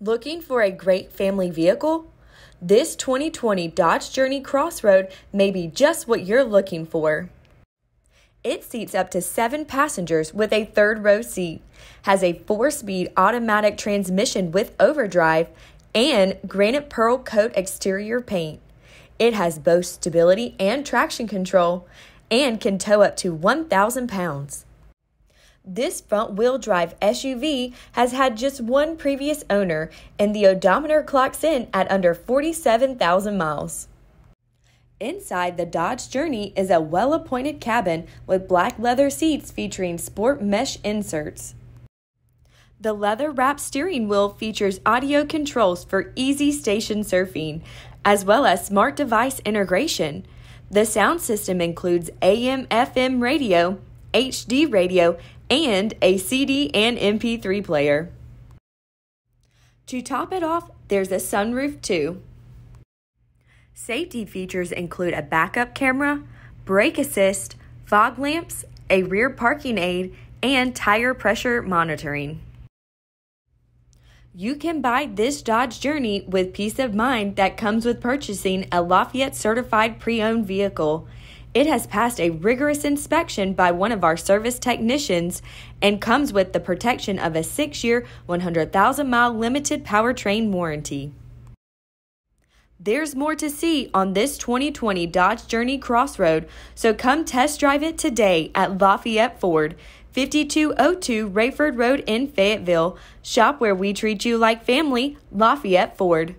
Looking for a great family vehicle? This 2020 Dodge Journey Crossroad may be just what you're looking for. It seats up to 7 passengers with a third-row seat, has a 4-speed automatic transmission with overdrive, and granite pearl coat exterior paint. It has both stability and traction control, and can tow up to 1,000 pounds. This front-wheel drive SUV has had just one previous owner, and the odometer clocks in at under 47,000 miles. Inside the Dodge Journey is a well-appointed cabin with black leather seats featuring sport mesh inserts. The leather-wrapped steering wheel features audio controls for easy station surfing, as well as smart device integration. The sound system includes AM/FM radio, HD radio, and a CD and MP3 player. To top it off, there's a sunroof too. Safety features include a backup camera, brake assist, fog lamps, a rear parking aid, and tire pressure monitoring. You can buy this Dodge Journey with peace of mind that comes with purchasing a Lafayette certified pre-owned vehicle. It has passed a rigorous inspection by one of our service technicians and comes with the protection of a 6-year, 100,000-mile limited powertrain warranty. There's more to see on this 2020 Dodge Journey Crossroad, so come test drive it today at Lafayette Ford, 5202 Raeford Road in Fayetteville. Shop where we treat you like family, Lafayette Ford.